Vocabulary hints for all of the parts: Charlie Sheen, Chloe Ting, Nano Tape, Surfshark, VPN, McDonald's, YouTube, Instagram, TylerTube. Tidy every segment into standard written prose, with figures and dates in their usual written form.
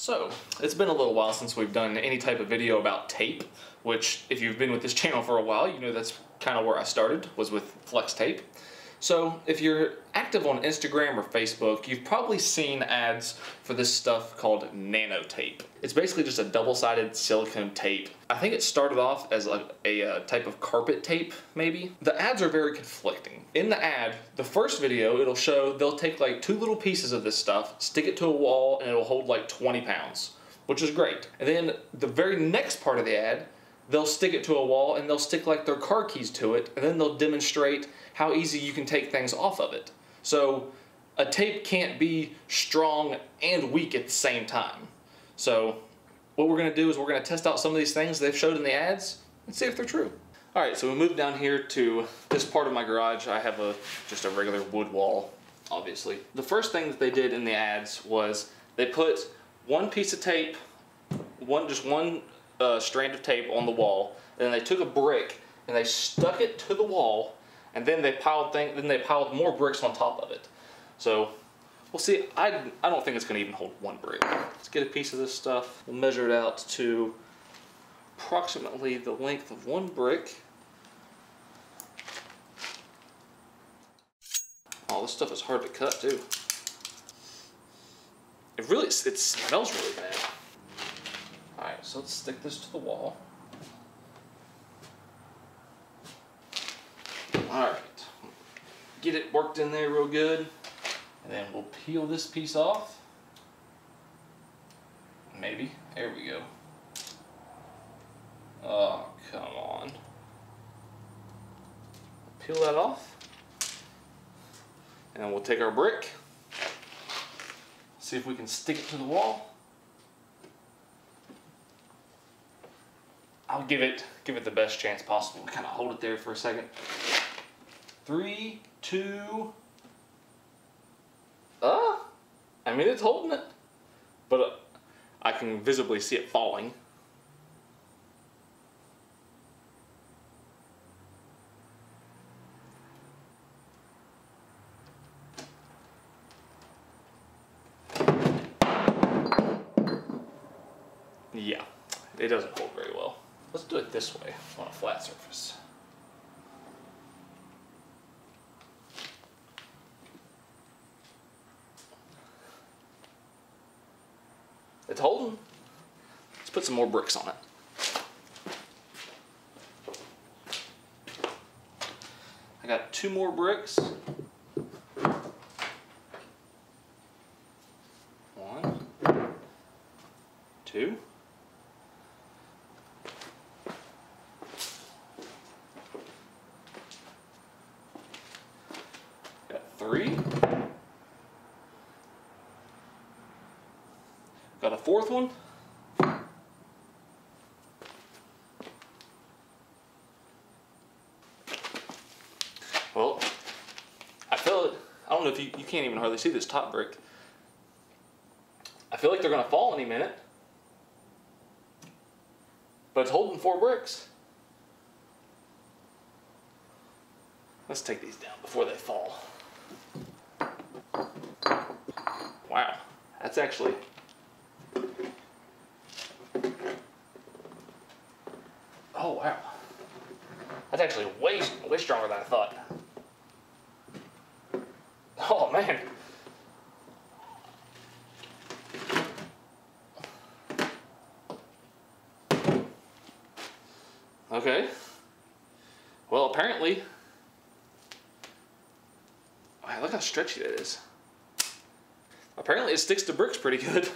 So, it's been a little while since we've done any type of video about tape, which if you've been with this channel for a while, you know that's kind of where I started, was with flex tape. So if you're active on Instagram or Facebook, you've probably seen ads for this stuff called Nano Tape. It's basically just a double-sided silicone tape. I think it started off as a type of carpet tape, maybe. The ads are very conflicting. In the ad, the first video, it'll show they'll take like two little pieces of this stuff, stick it to a wall, and it'll hold like 20 pounds, which is great. And then the very next part of the ad, they'll stick it to a wall and they'll stick like their car keys to it, and then they'll demonstrate how easy you can take things off of it. So a tape can't be strong and weak at the same time. So what we're gonna do is we're gonna test out some of these things they've showed in the ads and see if they're true. All right, so we moved down here to this part of my garage. I have just a regular wood wall, obviously. The first thing that they did in the ads was they put one piece of tape, just one strand of tape on the wall, and then they took a brick and they stuck it to the wall, and then they piled more bricks on top of it. So we'll see. I don't think it's gonna even hold one brick. Let's get a piece of this stuff. We'll measure it out to approximately the length of one brick. Oh, this stuff is hard to cut too. It smells really bad. Alright, so let's stick this to the wall. Alright, get it worked in there real good, and then we'll peel this piece off. Maybe. There we go. Oh, come on. Peel that off, and then we'll take our brick, see if we can stick it to the wall. I'll give it the best chance possible. Kind of hold it there for a second. 3, 2. I mean, it's holding it, but I can visibly see it falling. Yeah, it doesn't hold very well. Let's do it this way on a flat surface. It's holding. Let's put some more bricks on it. I got two more bricks. One, two. Got a fourth one. Well, I feel it. I don't know if you can't even hardly see this top brick. I feel like they're gonna fall any minute, but it's holding four bricks. Let's take these down before they fall. Wow, that's actually oh wow, that's actually way stronger than I thought. Oh man, okay, well apparently, wow, look how stretchy that is. Apparently it sticks to bricks pretty good.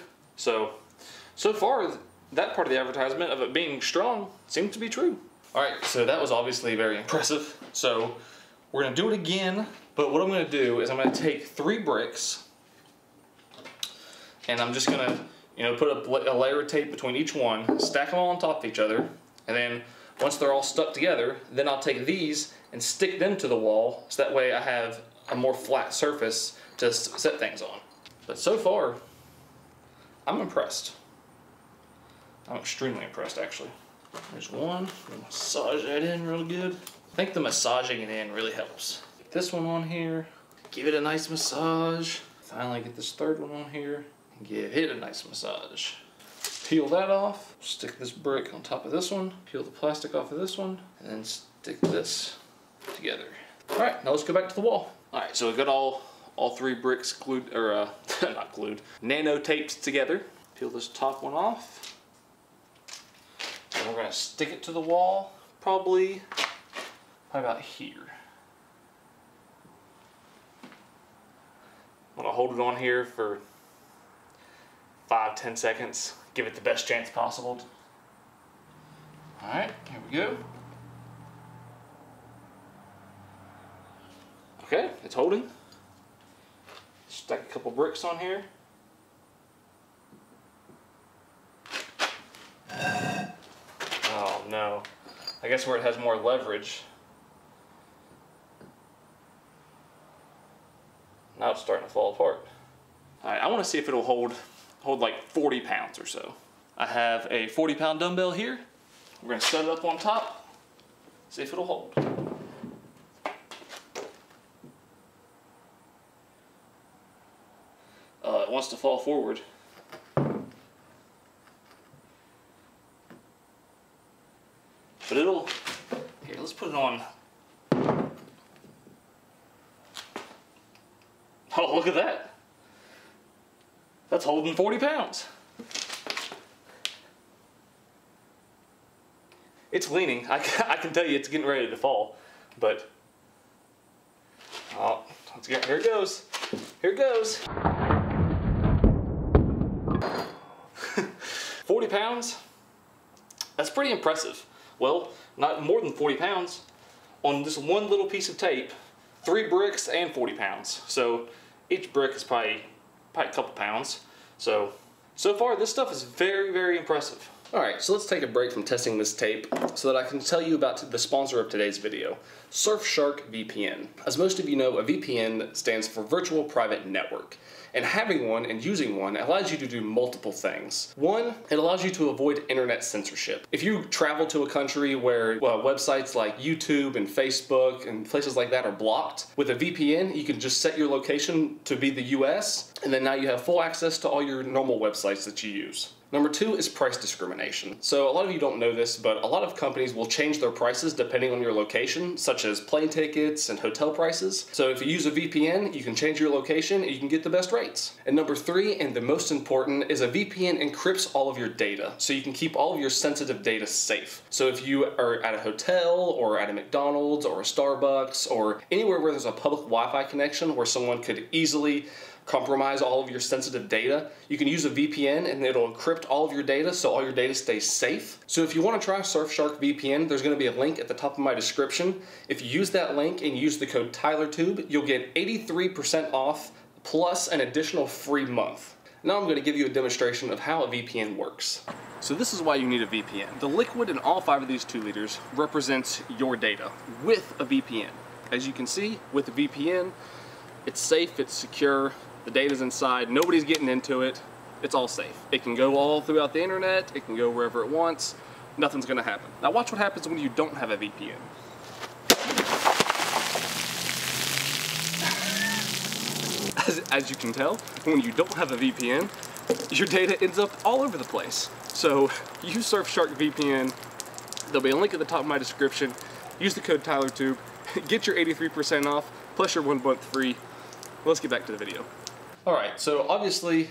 So far, that part of the advertisement of it being strong seems to be true. All right, so that was obviously very impressive. So we're gonna do it again, but what I'm gonna do is I'm gonna take three bricks and I'm just gonna, you know, put a layer of tape between each one, stack them all on top of each other, and then once they're all stuck together, then I'll take these and stick them to the wall, so that way I have a more flat surface to set things on. But so far, I'm impressed. I'm extremely impressed, actually. There's one. Massage that in real good. I think the massaging it in really helps. Get this one on here. Give it a nice massage. Finally get this third one on here. give it a nice massage. Peel that off, stick this brick on top of this one, peel the plastic off of this one, and then stick this together. All right, now let's go back to the wall. All right, so we've got all three bricks glued, or not glued, nano taped together. Peel this top one off. And we're gonna stick it to the wall, probably about here. I'm gonna hold it on here for 5-10 seconds. Give it the best chance possible. All right, here we go. Okay, it's holding. Stack a couple bricks on here. Oh no, I guess where it has more leverage. Now it's starting to fall apart. All right, I wanna see if it'll hold like 40 pounds or so. I have a 40-pound dumbbell here. We're gonna set it up on top, see if it'll hold. Wants to fall forward. But it'll, here, let's put it on. Oh, look at that. That's holding 40 pounds. It's leaning. I can tell you it's getting ready to fall, but, oh, let's get, here it goes. Here it goes. 40 pounds, that's pretty impressive. Well, not more than 40 pounds on this one little piece of tape, 3 bricks and 40 pounds. So each brick is probably a couple pounds. So far this stuff is very, very impressive. All right, so let's take a break from testing this tape so that I can tell you about the sponsor of today's video, Surfshark VPN. As most of you know, a VPN stands for Virtual Private Network. And having one and using one allows you to do multiple things. One, it allows you to avoid internet censorship. If you travel to a country where websites like YouTube and Facebook and places like that are blocked, with a VPN, you can just set your location to be the US, and then now you have full access to all your normal websites that you use. Number two is price discrimination. So a lot of you don't know this, but a lot of companies will change their prices depending on your location, such as plane tickets and hotel prices. So if you use a VPN, you can change your location and you can get the best rates. And number three, and the most important, is a VPN encrypts all of your data, so you can keep all of your sensitive data safe. So if you are at a hotel or at a McDonald's or a Starbucks or anywhere where there's a public Wi-Fi connection where someone could easily compromise all of your sensitive data, you can use a VPN and it'll encrypt all of your data so all your data stays safe. So if you want to try Surfshark VPN, there's going to be a link at the top of my description. If you use that link and use the code TylerTube, you'll get 83% off plus an additional free month. Now I'm going to give you a demonstration of how a VPN works. So this is why you need a VPN. The liquid in all 5 of these 2 liters represents your data with a VPN. As you can see, with a VPN, it's safe, it's secure, the data's inside, nobody's getting into it, it's all safe. It can go all throughout the internet, it can go wherever it wants, nothing's gonna happen. Now watch what happens when you don't have a VPN. As you can tell, when you don't have a VPN, your data ends up all over the place. So use Surfshark VPN, there'll be a link at the top of my description, use the code TylerTube, get your 83% off, plus your 1 month free. Let's get back to the video. All right, so obviously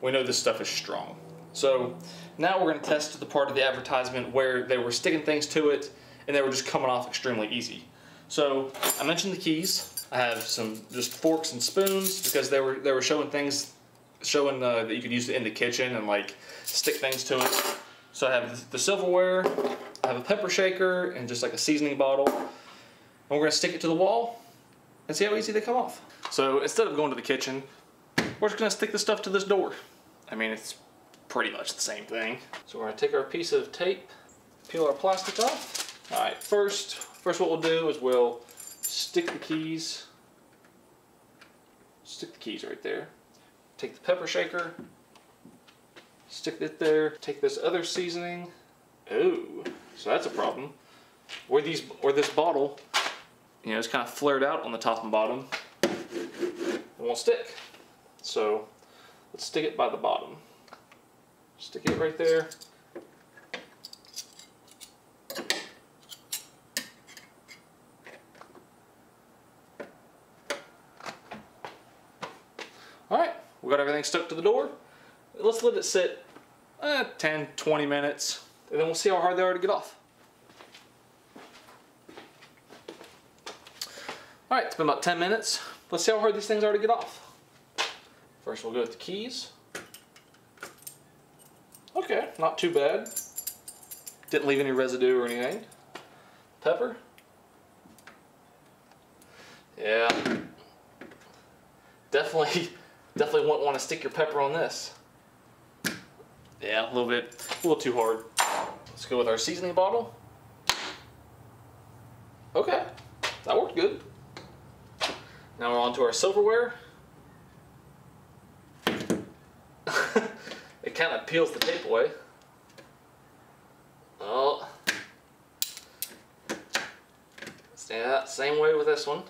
we know this stuff is strong. So now we're gonna test the part of the advertisement where they were sticking things to it and they were just coming off extremely easy. So I mentioned the keys. I have some just forks and spoons because they were showing things, that you could use it in the kitchen and like stick things to it. So I have the silverware, I have a pepper shaker and just like a seasoning bottle. And we're gonna stick it to the wall and see how easy they come off. So instead of going to the kitchen, we're just gonna stick the stuff to this door. I mean, it's pretty much the same thing. So we're gonna take our piece of tape, peel our plastic off. All right, first what we'll do is we'll stick the keys right there. Take the pepper shaker, stick it there, take this other seasoning. Oh, so that's a problem. Or this bottle, you know, it's kind of flared out on the top and bottom. It won't stick. So Let's stick it by the bottom. Stick it right there. Alright, we got everything stuck to the door. Let's let it sit 10-20 minutes, and then we'll see how hard they are to get off. Alright, it's been about 10 minutes. Let's see how hard these things are to get off. First we'll go with the keys. Okay, not too bad. Didn't leave any residue or anything. Pepper. Yeah. Definitely wouldn't want to stick your pepper on this. Yeah, a little too hard. Let's go with our seasoning bottle. Okay, that worked good. Now we're on to our silverware. It kind of peels the tape away. Oh. Yeah, same way with this one.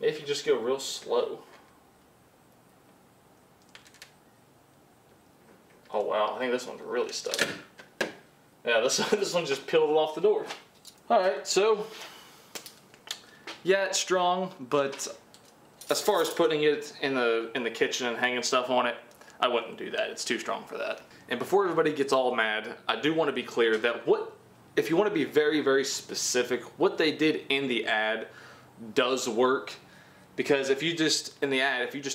If you just go real slow. Oh wow, I think this one's really stuck. Yeah, this one just peeled it off the door. Alright, so yeah, it's strong, but as far as putting it in the kitchen and hanging stuff on it, I wouldn't do that. It's too strong for that. And before everybody gets all mad, I do want to be clear that if you want to be very, very specific, what they did in the ad does work. Because if you just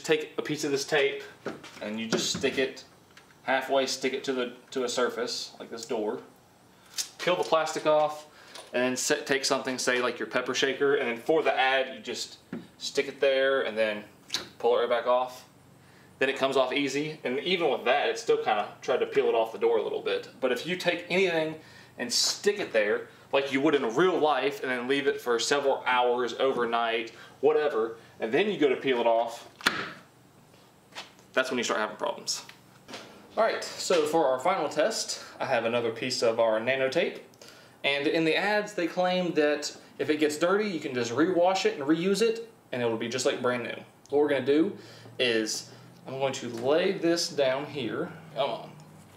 take a piece of this tape and you just stick it halfway to a surface like this door, peel the plastic off, and then take something, say like your pepper shaker, and then for the ad you just stick it there and then pull it right back off. Then it comes off easy, and even with that, it still kind of tried to peel it off the door a little bit. But if you take anything and stick it there like you would in real life and then leave it for several hours overnight, whatever, and then you go to peel it off, that's when you start having problems. Alright, so for our final test, I have another piece of our Nano Tape. And in the ads, they claim that if it gets dirty, you can just rewash it and reuse it, and it'll be just like brand new. What we're going to do is I'm going to lay this down here. Come on,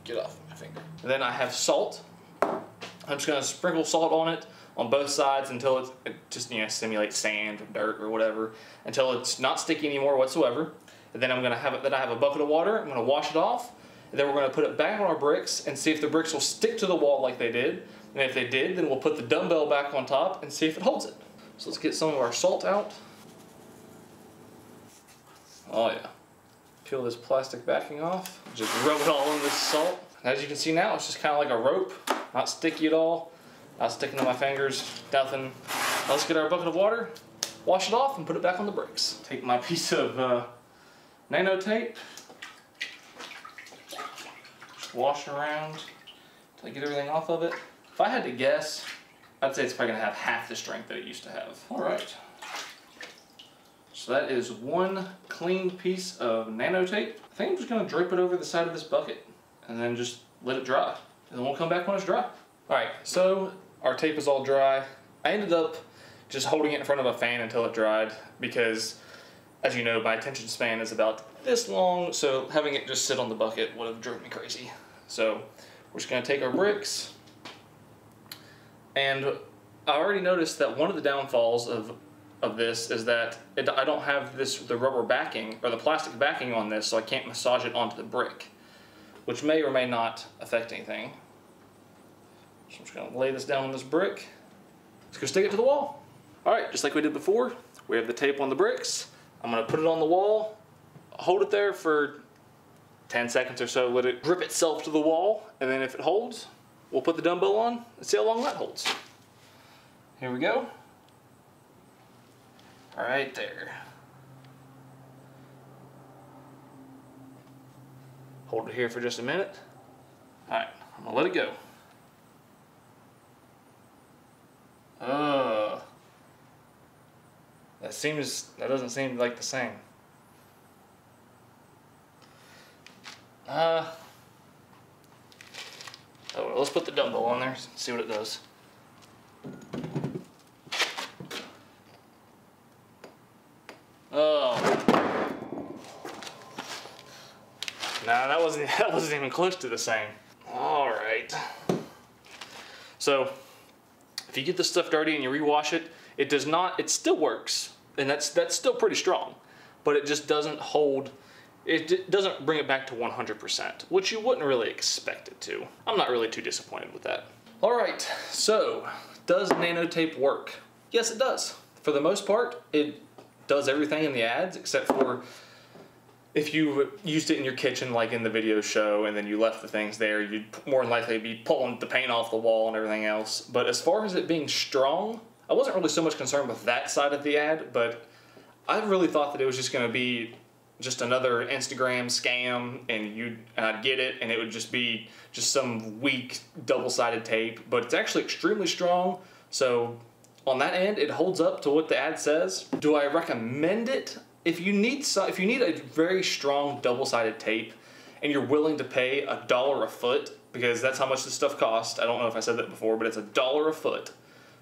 get off my finger. And then I have salt. I'm just going to sprinkle salt on it on both sides until it just, you know, simulates sand or dirt or whatever, until it's not sticky anymore whatsoever. And then I have a bucket of water. I'm going to wash it off. And then we're going to put it back on our bricks and see if the bricks will stick to the wall like they did. And if they did, then we'll put the dumbbell back on top and see if it holds it. So let's get some of our salt out. Oh yeah. Peel this plastic backing off. Just rub it all in this salt. And as you can see now, it's just kind of like a rope. Not sticky at all. Not sticking to my fingers. Nothing. Now let's get our bucket of water, wash it off, and put it back on the bricks. Take my piece of Nano Tape. Just wash around until I get everything off of it. If I had to guess, I'd say it's probably going to have half the strength that it used to have. Alright. So that is one clean piece of Nano Tape. I think I'm just going to drape it over the side of this bucket and then just let it dry. And then we'll come back when it's dry. Alright, so our tape is all dry. I ended up just holding it in front of a fan until it dried because, as you know, my attention span is about this long, so having it just sit on the bucket would have driven me crazy. So we're just going to take our bricks. And I already noticed that one of the downfalls of this is that I don't have the rubber backing or the plastic backing on this, so I can't massage it onto the brick, which may or may not affect anything. So I'm just going to lay this down on this brick. Let's go stick it to the wall. Alright, just like we did before, we have the tape on the bricks. I'm going to put it on the wall, hold it there for 10 seconds or so, let it grip itself to the wall, and then if it holds, we'll put the dumbbell on and see how long that holds. Here we go. Right there. Hold it here for just a minute. Alright, I'm gonna let it go. That doesn't seem like the same. Oh, well, let's put the dumbbell on there and see what it does. Oh. That wasn't even close to the same. All right. So if you get this stuff dirty and you rewash it, it does not, it still works. And that's still pretty strong, but it just doesn't hold, it doesn't bring it back to 100%, which you wouldn't really expect it to. I'm not really too disappointed with that. All right, so does Nano Tape work? Yes, it does. For the most part, it does everything in the ads except for if you used it in your kitchen like in the video show and then you left the things there, you'd more than likely be pulling the paint off the wall and everything else. But as far as it being strong, I wasn't really so much concerned with that side of the ad, but I really thought that it was just going to be just another Instagram scam and I'd get it and it would just be just some weak double-sided tape, but it's actually extremely strong. So on that end, it holds up to what the ad says. Do I recommend it? If you need a very strong double-sided tape and you're willing to pay $1 a foot, because that's how much this stuff costs. I don't know if I said that before, but it's $1 a foot.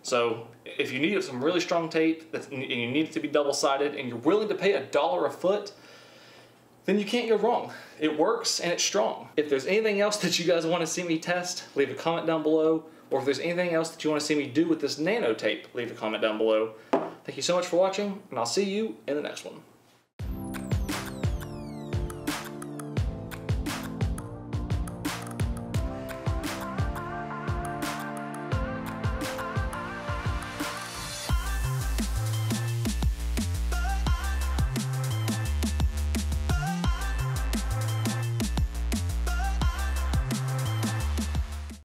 So if you need some really strong tape and you need it to be double-sided and you're willing to pay $1 a foot, then you can't go wrong. It works and it's strong. If there's anything else that you guys want to see me test, leave a comment down below. Or if there's anything else that you want to see me do with this Nano Tape, leave a comment down below. Thank you so much for watching, and I'll see you in the next one.